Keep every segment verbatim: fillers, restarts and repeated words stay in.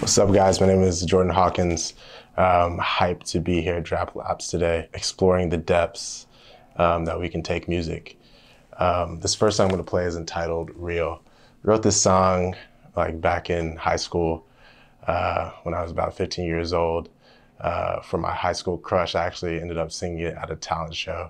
What's up, guys? My name is Jordan Hawkins. Um, hyped to be here at Drop Labs today, exploring the depths um, that we can take music. Um, this first song I'm gonna play is entitled Real. I wrote this song like back in high school uh, when I was about fifteen years old uh, for my high school crush. I actually ended up singing it at a talent show.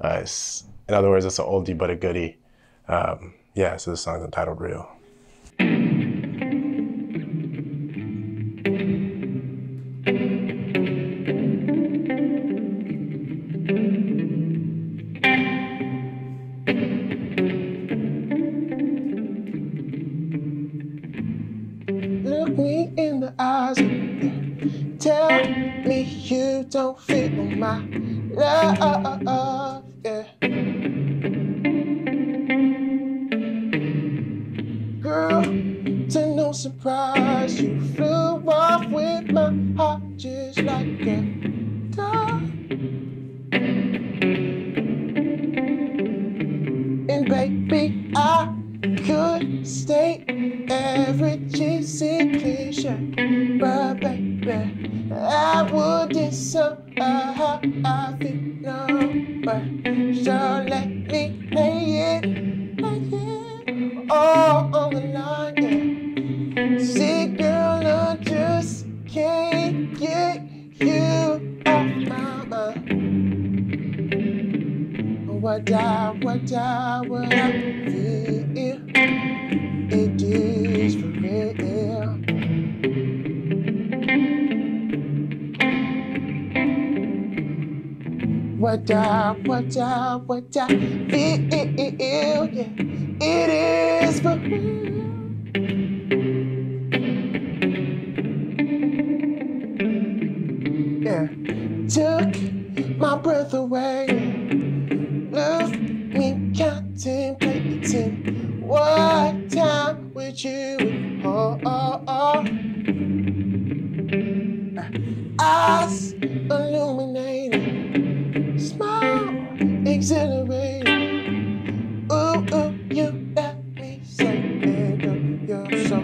Uh, it's, in other words, it's an oldie but a goodie. Um, yeah, so this song's entitled Real. Look me in the eyes, tell me you don't feel my love, yeah. Girl, to no surprise, you flew off with my heart just like a dove. And baby, I could stay every G C cliche, but baby, I wouldn't, so I, I feel no way. So let me play it, play it, all on the line, yeah. See, girl, I just can't get you off my mind. What I, what I, what I feel, it is for real. What I, what I, what I feel, yeah, it is for real. Yeah, took my breath away, left me contemplating what time with you, oh, oh, oh. Eyes illuminating, smile exhilarating. Ooh, ooh, you let me say it. You're so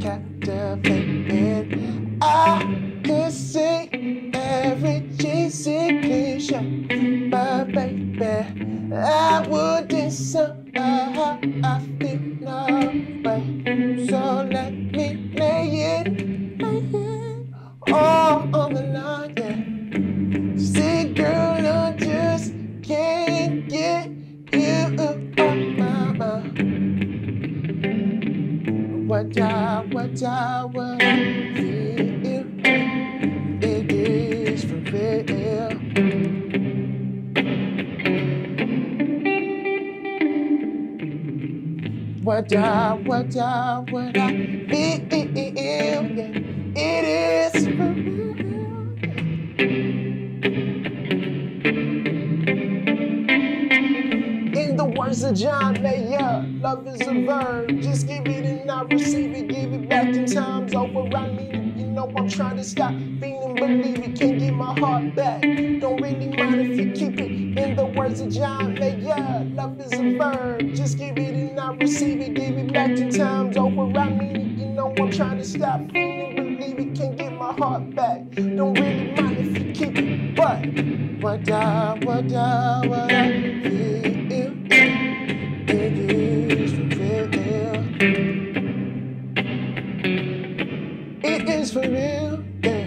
captivating. I could sing every G C cliche, but baby, I wouldn't. So I, I feel no way. So let me play it, play it, all on the line, yeah. See, girl, I just can't get you off my mind. What I, what I, what I feel, it is for real. What I, what I, what I feel, yeah, it is for real. In the words of John Mayer, love is a verb. Just give it and not receive it, give it back ten times over. I need it, you know I'm trying to stop feeling, believe it, can't get my heart back. Don't really mind if you keep it. In the words of John Mayer, love is a verb. Just give it and I receive it, give it back ten times over. I mean it, you know I'm trying to stop feeling, believe it, can't get my heart back. Don't really mind if you keep it, but what I, what I, what I feel, it is for real. It is for real, yeah.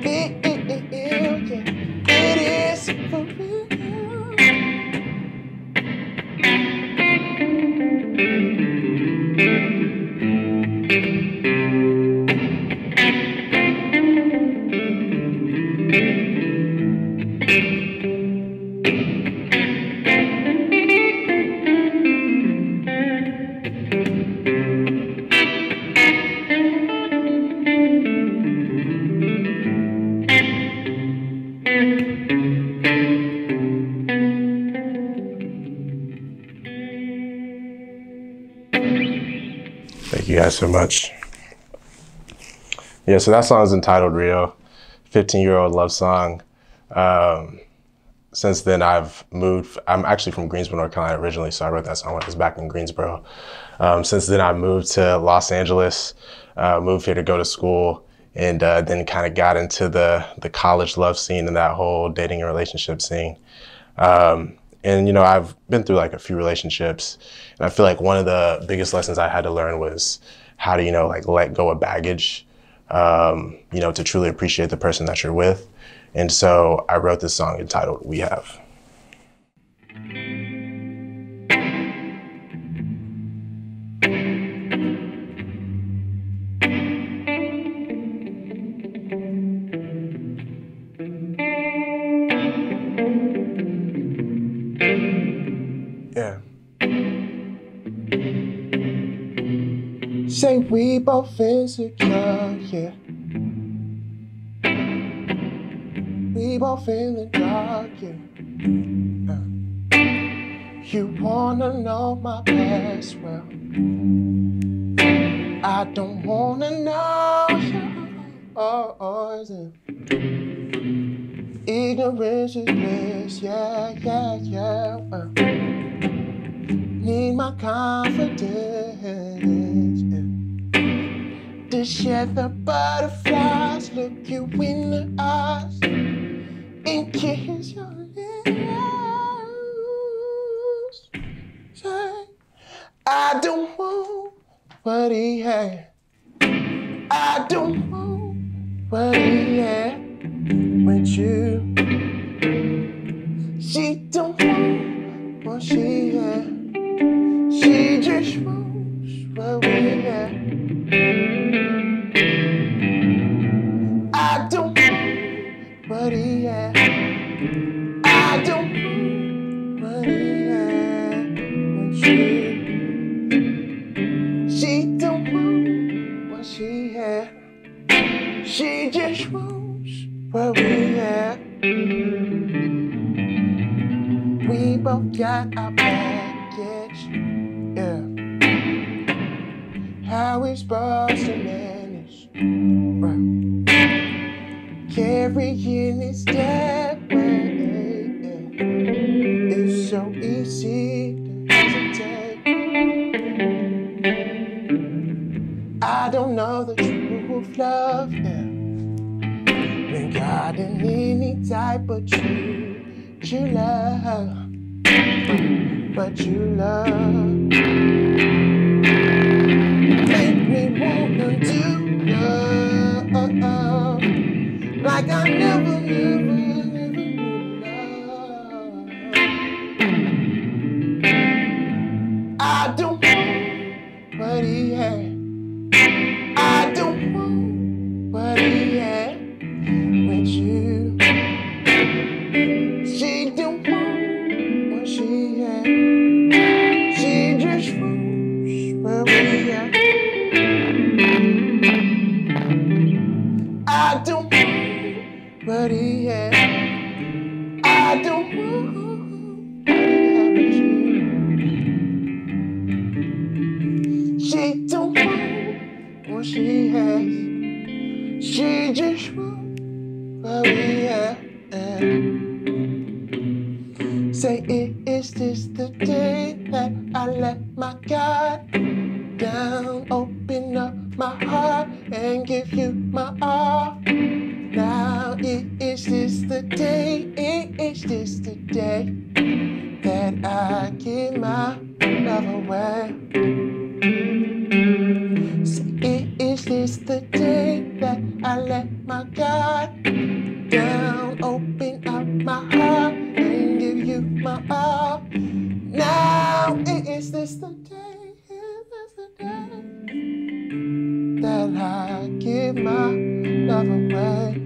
feel, yeah. It is for real. Thank you guys so much. Yeah, so that song is entitled Real, fifteen year old love song. Um, since then, I've moved. I'm actually from Greensboro, North Carolina originally, so I wrote that song when I was back in Greensboro. Um, since then, I moved to Los Angeles, uh, moved here to go to school, and uh, then kind of got into the, the college love scene and that whole dating and relationship scene. Um, and, you know, I've been through like a few relationships, and I feel like one of the biggest lessons I had to learn was how to, you know, like let go of baggage, um, you know, to truly appreciate the person that you're with. And so I wrote this song entitled We Have. Yeah. Say we both insecure, yeah. We both feeling dark, yeah. Uh. You wanna know my past, well, I don't wanna know your origin. Ignorance is bliss, yeah, yeah, yeah. Well, need my confidence, yeah, to share the butterflies, look you in the eyes, and kiss your lips. Say, I don't want what he had. I don't want what he had with you. She don't want what she had. She just wants what we had. I don't want what he had. She just wants what we have. We both got our baggage, yeah. How we supposed to manage, right? Carrying it that way, yeah. It's so easy to hesitate. I don't know the true of love, yeah. Been caught in any type of truth, but you love, but you love. Make me wanna do love, like I never, never, never knew love. I don't want what he had. I don't want what he had. You. She don't want what she had. She just wants what we had. I don't want what he had. I don't want what he had with you. She don't want what she has. She just wants what we have. Say, is this the day that I let my guard down? Open up my heart and give you my all. Now, is this the day? Is this the day that I give my love away? Say, is this the day that I let my guard down, open up my heart and give you my all? Now, is this the day, is this the day that I give my love away?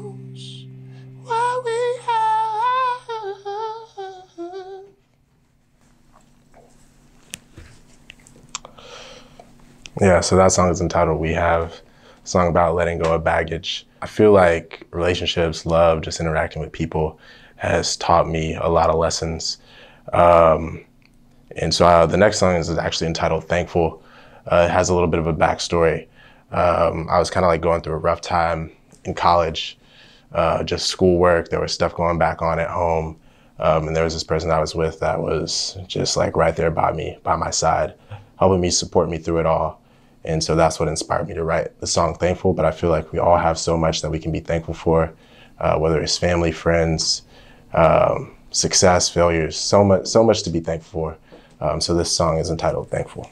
knows why we are. Yeah, so that song is entitled We Have, a song about letting go of baggage. I feel like relationships, love, just interacting with people has taught me a lot of lessons. Um, and so I, the next song is actually entitled Thankful. Uh, it has a little bit of a backstory. Um, I was kind of like going through a rough time in college, uh, just schoolwork. There was stuff going back on at home. Um, and there was this person I was with that was just like right there by me, by my side, helping me, support me through it all. And so that's what inspired me to write the song Thankful. But I feel like we all have so much that we can be thankful for, uh, whether it's family, friends, um, success, failures, so much, so much to be thankful for. Um, so this song is entitled Thankful.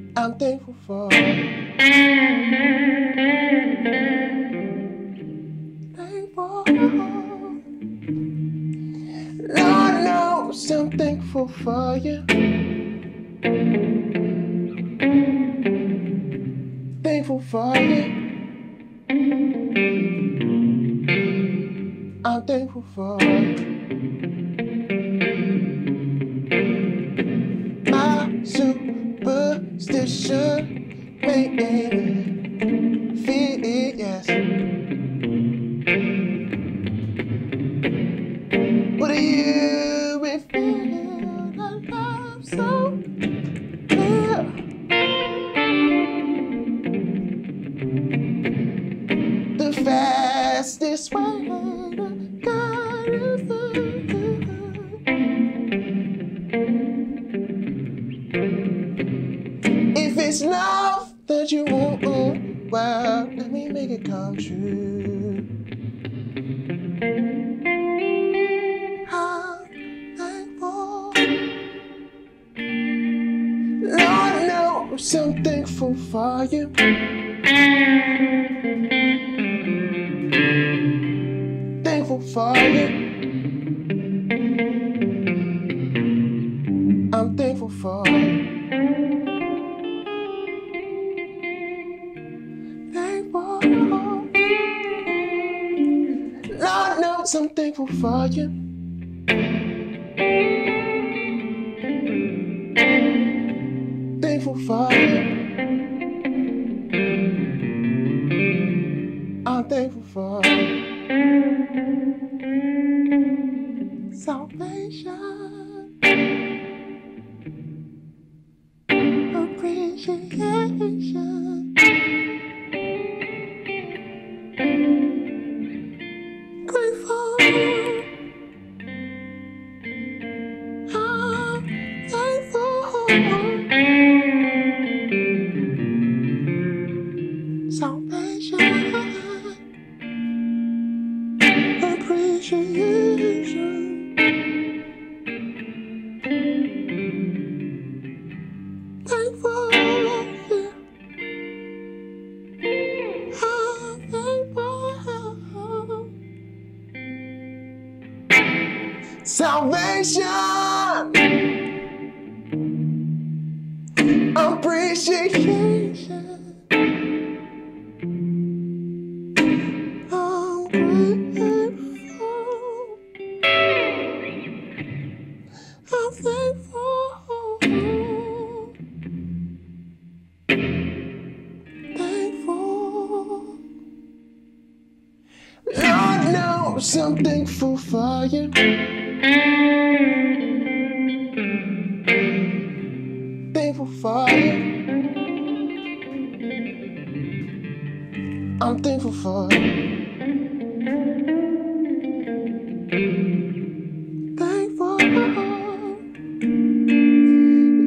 I'm thankful for you. Thankful for you. I'm thankful for you. Thankful. Lord knows I'm thankful for you. Thankful for you. I'm thankful for you. My superstition made me feel it, yes. What do you feel that love so clear? The fastest way to God is love. If it's love that you want, well, let me make it come true. I'm thankful. Lord knows I'm thankful for you. Thankful for you. I'm thankful for you. Thankful. Lord knows I'm thankful for you. Thankful for you. I'm thankful for you. Salvation, appreciation, grateful. I'm thankful. Salvation. salvation, appreciation. I'm thankful for you. Thankful for you. I'm thankful for you. Thankful.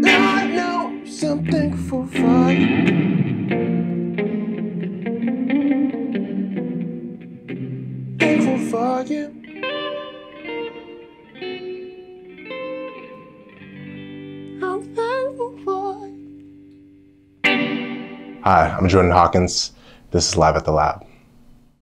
I know I'm thankful for you. Hi, I'm Jordan Hawkins. This is Live at the Lab.